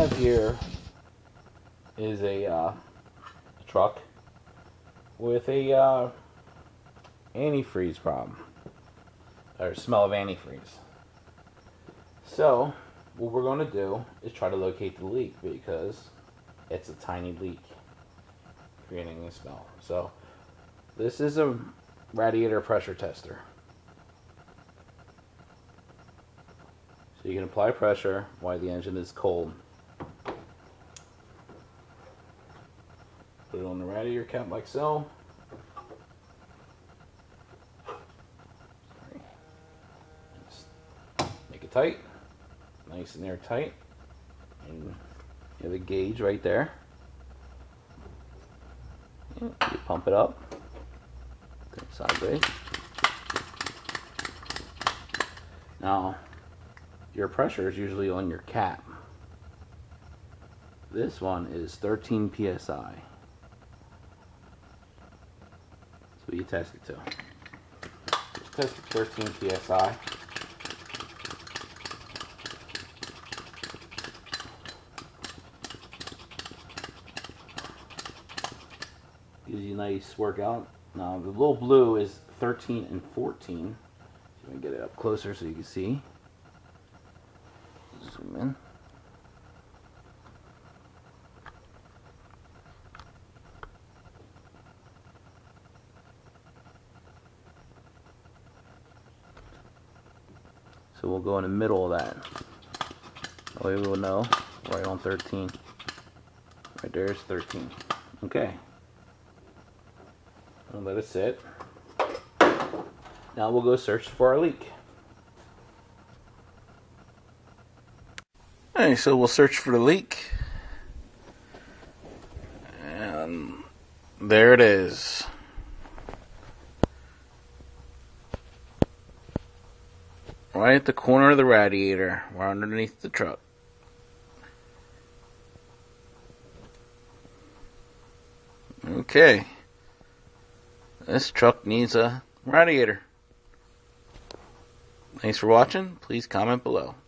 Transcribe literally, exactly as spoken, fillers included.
have here is a, uh, a truck with a uh, antifreeze problem, or smell of antifreeze. So what we're going to do is try to locate the leak, because it's a tiny leak creating a smell. So this is a radiator pressure tester. So you can apply pressure while the engine is cold. Put it on the radiator cap like so. Just make it tight, nice and airtight. And you have a gauge right there. You pump it up, sideways. Now, your pressure is usually on your cap. This one is thirteen P S I. That's what you test it to. Just test it thirteen P S I. Gives you a nice workout. Now the little blue is thirteen and fourteen. So I'm going to get it up closer so you can see. Zoom in. So we'll go in the middle of that. That way we'll know right on thirteen. Right there is thirteen. Okay. I'll let it sit. Now we'll go search for our leak. Alright, so we'll search for the leak. And there it is. Right at the corner of the radiator, right underneath the truck. Okay. This truck needs a radiator. Thanks for watching. Please comment below.